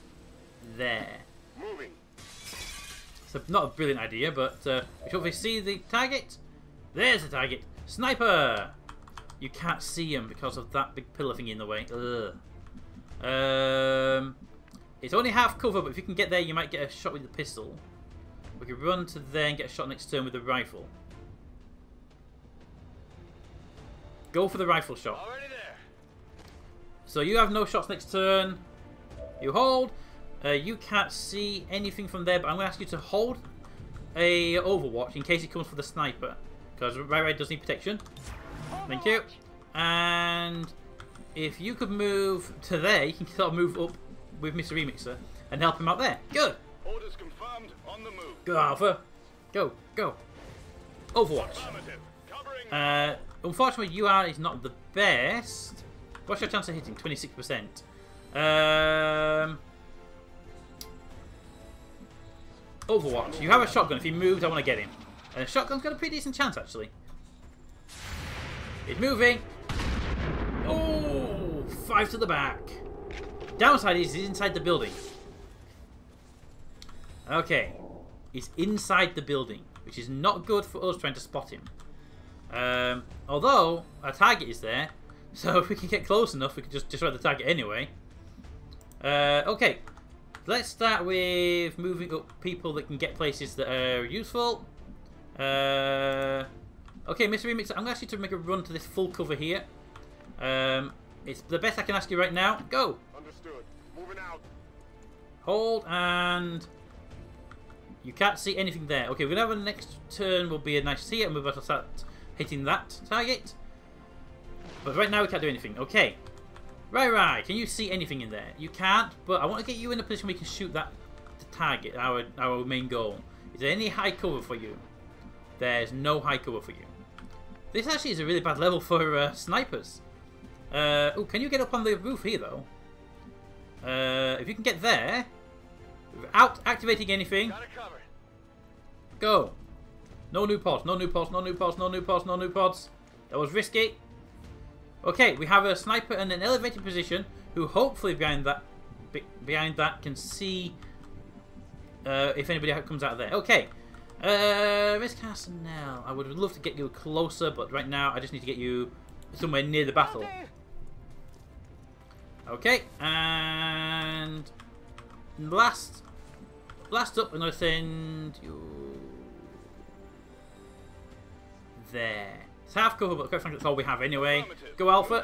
there. Moving. It's a, not a brilliant idea, but uh, we hopefully see the target. There's the target. Sniper! You can't see him because of that big pillar thingy in the way. Ugh. Um, it's only half cover, but if you can get there, you might get a shot with the pistol. We could run to there and get a shot next turn with the rifle. Go for the rifle shot. Already there. So you have no shots next turn. You hold. Uh, you can't see anything from there, but I'm going to ask you to hold a overwatch in case it comes for the sniper. Because Rai Rai does need protection. Overwatch. Thank you. And... If you could move to there, you can sort of move up with Mister Remixer and help him out there. Good. Orders confirmed. On the move. Go, Alpha. Go, go. Overwatch. Uh, unfortunately, U R is not the best. What's your chance of hitting? twenty-six percent. Um, Overwatch. You have a shotgun. If he moves, I want to get him. And a shotgun's got a pretty decent chance, actually. It's moving. Oh, five to the back. Downside is he's inside the building. Okay. He's inside the building, which is not good for us trying to spot him. Um, although, our target is there. So if we can get close enough, we can just destroy the target anyway. Uh, okay. Let's start with moving up people that can get places that are useful. Uh, okay, Mister Remixer, I'm going to ask you to make a run to this full cover here. Um, it's the best I can ask you right now. Go! Understood. Moving out. Hold, and you can't see anything there. Okay, we're going to have a next turn will be a nice see it, and we're about to start hitting that target. But right now we can't do anything. Okay. Right, right. Can you see anything in there? You can't, but I want to get you in a position where we can shoot that target, our, our main goal. Is there any high cover for you? There's no high cover for you. This actually is a really bad level for uh, snipers. Uh, oh, can you get up on the roof here, though? Uh, if you can get there, without activating anything, go. No new pods, no new pods, no new pods, no new pods, no new pods. That was risky. Okay, we have a sniper in an elevated position who hopefully behind that be, behind that can see uh, if anybody comes out of there. Okay, uh, Miss Castanell, I would love to get you closer, but right now I just need to get you somewhere near the battle. Okay, and last last up, I'm going to send you there. It's half cover, but quite frankly, that's all we have anyway. Go Alpha.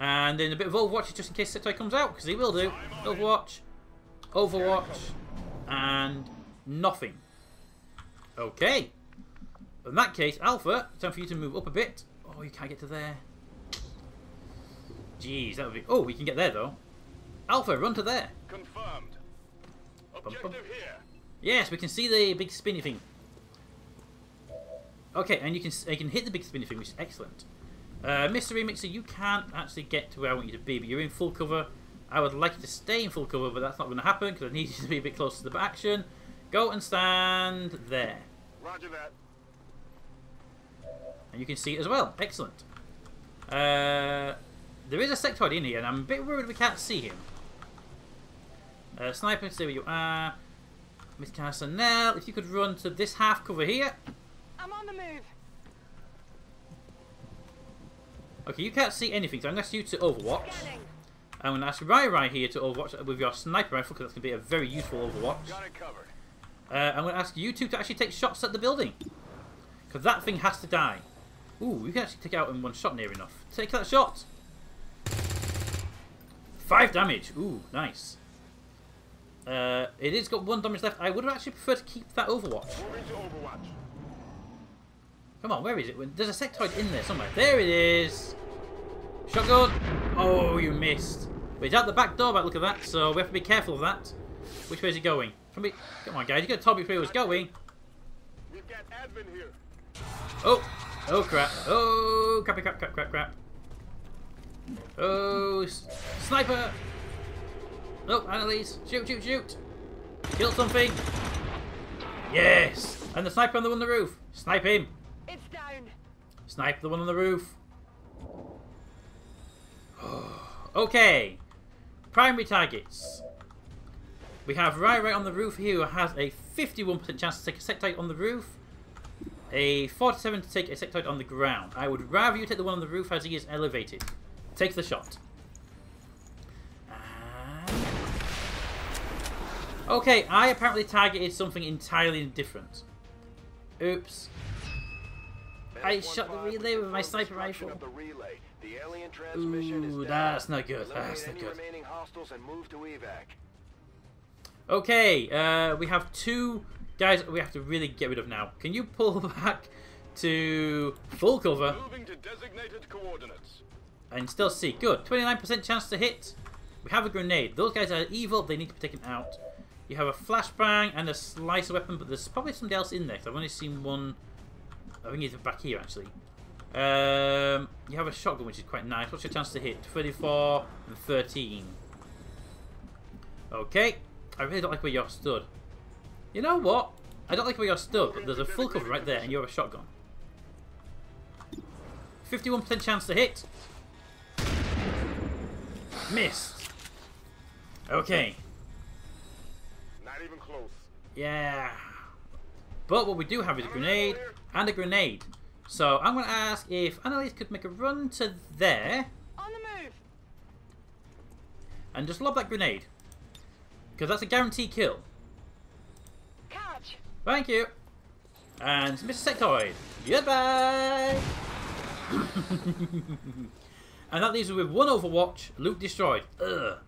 And then a bit of Overwatch just in case Sectoid comes out, because he will do. Overwatch, Overwatch, and nothing. Okay. In that case, Alpha, time for you to move up a bit. Oh, you can't get to there. Jeez, that would be... Oh, we can get there, though. Alpha, run to there. Confirmed. Objective here. Yes, we can see the big spinny thing. Okay, and you can you can hit the big spinny thing, which is excellent. Uh, Mister Remixer, you can't actually get to where I want you to be, but you're in full cover. I would like you to stay in full cover, but that's not going to happen because I need you to be a bit closer to the action. Go and stand there. Roger that. And you can see it as well. Excellent. Uh, there is a sectoid in here, and I'm a bit worried we can't see him. Uh, sniper, see where you are. Miss Castanell, if you could run to this half cover here. I'm on the move. Okay, you can't see anything, so I'm going to ask you to Overwatch. Scanning. I'm going to ask Rai Rai here to Overwatch with your sniper rifle, because that's going to be a very useful Overwatch. Got it covered. Uh, I'm going to ask you two to actually take shots at the building, because that thing has to die. Ooh, you can actually take it out in one shot near enough. Take that shot. Five damage. Ooh, nice. Uh, it is got one damage left. I would actually prefer to keep that Overwatch. Moving to Overwatch. Come on, where is it? There's a sectoid in there somewhere. There it is! Shotgun! Oh, you missed. But he's out the back door, but look at that, so we have to be careful of that. Which way is he going? Come on, guys, you got to tell me where he was going. We've got Advent here. Oh! Oh, crap. Oh, crap, crap, crap, crap, crap. Oh, sniper! Oh, Annalise. Shoot, shoot, shoot! Kill something! Yes! And the sniper on the one on the roof. Snipe him! It's down. Snipe the one on the roof. Okay. Primary targets. We have Rai Rai on the roof here who has a fifty-one percent chance to take a sectoid on the roof. A forty-seven percent to take a sectoid on the ground. I would rather you take the one on the roof as he is elevated. Take the shot. And... Okay, I apparently targeted something entirely different. Oops. I shot the relay with my sniper rifle. Ooh, that's not good. That's not good. Okay, uh, we have two guys we have to really get rid of now. Can you pull back to full cover? And still see. Good. twenty-nine percent chance to hit. We have a grenade. Those guys are evil. They need to be taken out. You have a flashbang and a slicer weapon, but there's probably somebody else in there. I've only seen one... I think he's back here actually. Um, you have a shotgun which is quite nice. What's your chance to hit? thirty-four and thirteen. Okay. I really don't like where you're stood. You know what? I don't like where you're stood, but there's a full cover right there and you have a shotgun. fifty-one percent chance to hit. Missed. Okay. Not even close. Yeah. But what we do have is a grenade and a grenade. So I'm going to ask if Annalise could make a run to there. On the move. And just lob that grenade. Because that's a guaranteed kill. Catch. Thank you. and Mister Sectoid. Goodbye! And that leaves us with one Overwatch, Luke destroyed. Ugh.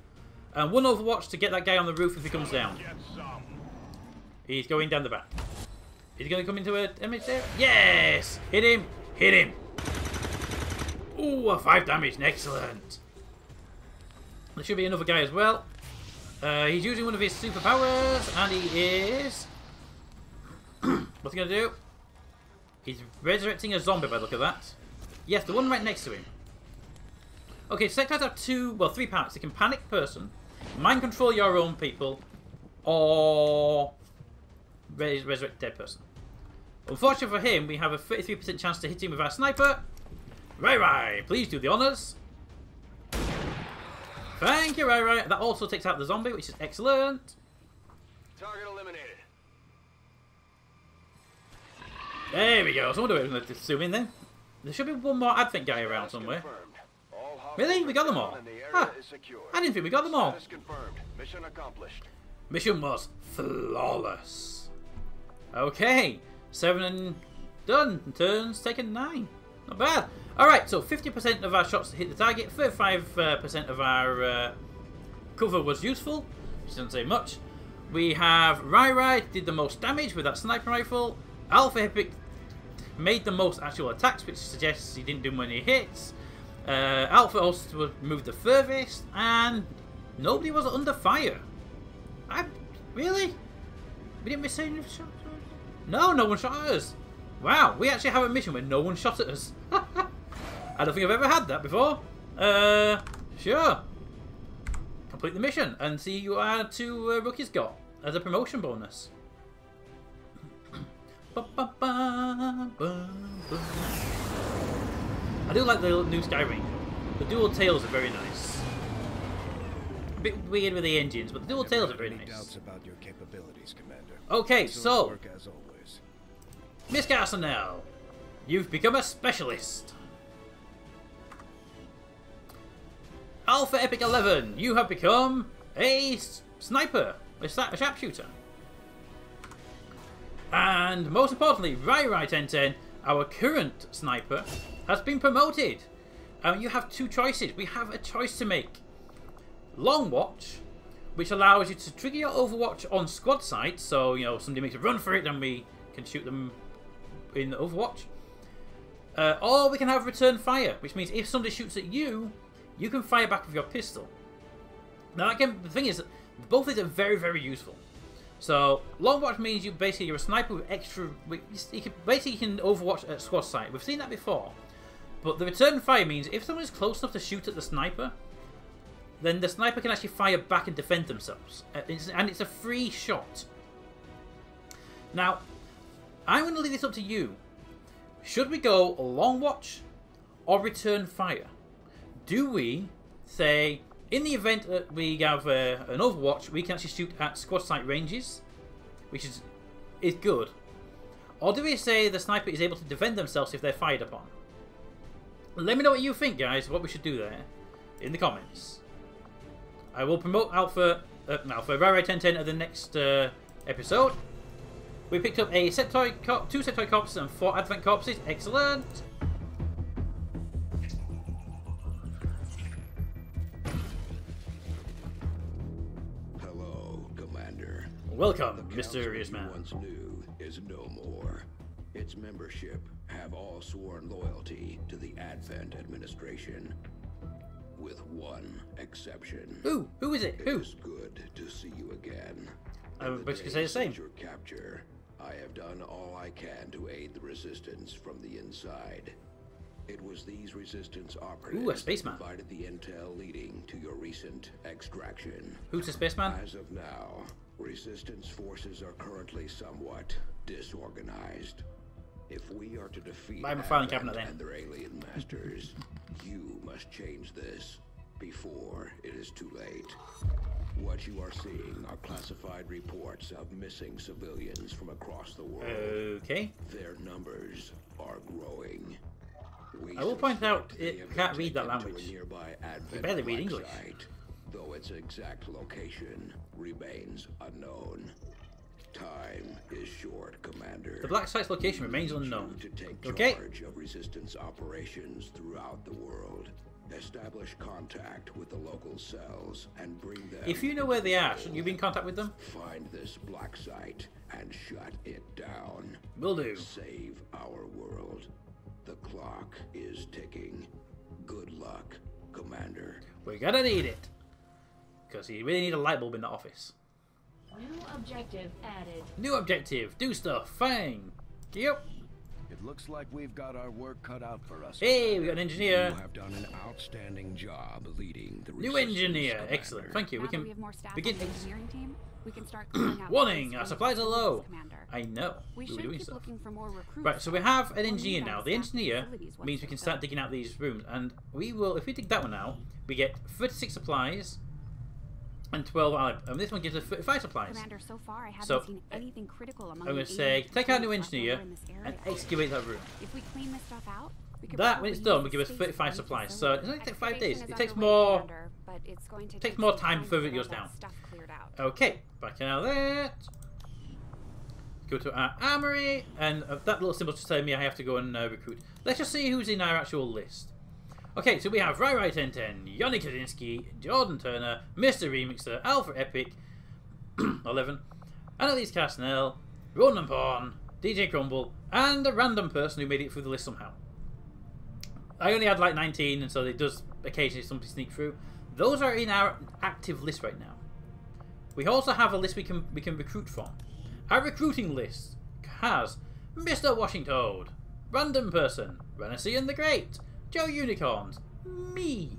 And one Overwatch to get that guy on the roof if he comes down. He's going down the back. Is he going to come into a damage there? Yes! Hit him! Hit him! Ooh, a five damage. Excellent. There should be another guy as well. Uh, he's using one of his superpowers, and he is... What's he going to do? He's resurrecting a zombie by the look of that. Yes, the one right next to him. Okay, Sectoids have two, well, three parts. They can panic person, mind control your own people, or res resurrect dead person. Unfortunately for him, we have a thirty-three percent chance to hit him with our sniper. Rai Rai, please do the honours. Thank you, Rai Rai. That also takes out the zombie, which is excellent. Target eliminated. There we go. So we'll do it from the zoom in then. There should be one more Advent guy around somewhere. Really? We got them all? Huh. I didn't think we got them all. Mission accomplished. Mission was flawless. Okay. Seven and done. Turns taken nine. Not bad. Alright, so fifty percent of our shots hit the target. thirty-five percent uh, of our uh, cover was useful. Which doesn't say much. We have Rai Rai did the most damage with that sniper rifle. Alpha Epic made the most actual attacks, which suggests he didn't do many hits. Uh, Alpha also moved the furthest, and nobody was under fire. I really? We didn't miss any shots? No, no one shot at us. Wow, we actually have a mission where no one shot at us. I don't think I've ever had that before. Uh, sure. Complete the mission and see what our two uh, rookies got as a promotion bonus. I do like the new Skyrim. The dual tails are very nice. A bit weird with the engines, but the dual tails are very nice. Doubts about your capabilities, Commander. Okay, so Miss Castanell, you've become a specialist. Alpha Epic eleven, you have become a sniper, a sharpshooter. And most importantly, Rai Rai Tenten, our current sniper, has been promoted. Um, you have two choices. We have a choice to make. Long Watch, which allows you to trigger your Overwatch on squad sites. So, you know, somebody makes a run for it and we can shoot them in the Overwatch. Uh, or we can have Return Fire, which means if somebody shoots at you, you can fire back with your pistol. Now, again, the thing is, both of these are very, very useful. So, Long Watch means you basically you're a sniper with extra... You can, basically, you can overwatch at squad site. We've seen that before. But the Return Fire means if someone is close enough to shoot at the sniper, then the sniper can actually fire back and defend themselves. And it's a free shot. Now, I'm going to leave this up to you. Should we go Long Watch or Return Fire? Do we say... In the event that we have uh, an Overwatch, we can actually shoot at squad site ranges, which is is good. Or do we say the sniper is able to defend themselves if they're fired upon? Let me know what you think, guys, what we should do there in the comments. I will promote Alpha, uh, Alpha Rai Rai ten ten at the next uh, episode. We picked up a Sectoid cop, two Sectoid Cops and four Advent Corpses. Excellent! Welcome, mysterious man. Once knew is no more. Its membership have all sworn loyalty to the Advent administration, with one exception. Who? Who is it? Who? It's good to see you again. I'm about to say the same. Your capture. I have done all I can to aid the resistance from the inside. It was these resistance operatives Ooh, a spaceman. That provided the intel leading to your recent extraction. Who's a spaceman? As of now. Resistance forces are currently somewhat disorganized. If we are to defeat Advent and their alien masters, you must change this before it is too late. What you are seeing are classified reports of missing civilians from across the world. Okay. Their numbers are growing. We I will point out it can't read that language. It barely read English. Site. Though its exact location remains unknown. Time is short, Commander. Commander. The black site's location remains unknown. To take okay. charge of resistance operations throughout the world. Establish contact with the local cells and bring them. If you know where they are, shouldn't you be in contact with them? Find this black site and shut it down. Will do. Save our world. The clock is ticking. Good luck, Commander. We're gonna need it. Because you really need a light bulb in the office. New objective added. New objective. Do stuff. Fine. Yep. It looks like we've got our work cut out for us. Hey, we got an engineer. You have done an outstanding job leading the new engineer. Commander. Excellent. Thank you. Now we can we have more staff begin on the engineering team. We can start cleaning out. Warning! Our supplies are low. Commander. I know. We, we should doing keep stuff. looking for more recruits. Right, so we have an engineer now. The engineer means we can start digging out these rooms, and we will. If we dig that one out, we get thirty-six supplies. And twelve allied. And this one gives us thirty-five supplies. Commander, so far I haven't so, seen anything critical among I'm going to say, take our new engineer and excavate that room. If we clean this stuff out, we can that, when it's done, will give us thirty-five supplies. So it doesn't take five days. It takes more. Commander, but it's going to it takes more time before it goes down. Okay, back out of that. Go to our armory, and uh, that little symbol just telling me I have to go and uh, recruit. Let's just see who's in our actual list. Okay, so we have Rai Rai Tenten, Yanni Kaczynski, Jordan Turner, Mister Remixer, Alpha Epic, eleven, Annalise Castanell, Ronan Porn, D J Crumble, and a random person who made it through the list somehow. I only had like nineteen, and so it does occasionally something sneak through. Those are in our active list right now. We also have a list we can we can recruit from. Our recruiting list has Mister Washington Toad, Random Person, Renesey and the Great, Joe Unicorns, me,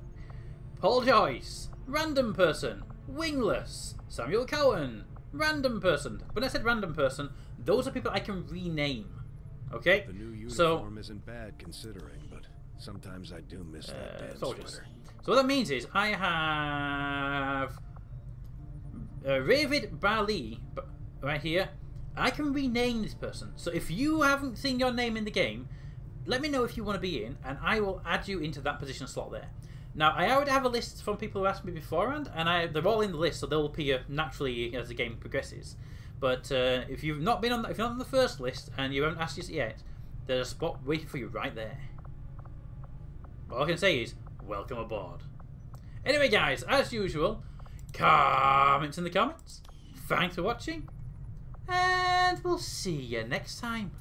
Paul Joyce, Random Person, Wingless, Samuel Cowan, Random Person. When I said Random Person, those are people I can rename. Okay? The new uniform so, isn't bad considering, but sometimes I do miss uh, that bad soldiers. Sweater. So what that means is I have uh, Ravid Bali right here. I can rename this person. So if you haven't seen your name in the game, let me know if you want to be in, and I will add you into that position slot there. Now, I already have a list from people who asked me beforehand, and I, they're all in the list, so they'll appear naturally as the game progresses. But uh, if you've not been on, the, if you're not on the first list and you haven't asked us yet, there's a spot waiting for you right there. All I can say is welcome aboard. Anyway, guys, as usual, comments in the comments. Thanks for watching, and we'll see you next time.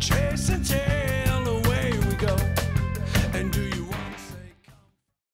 Chasing, chasing.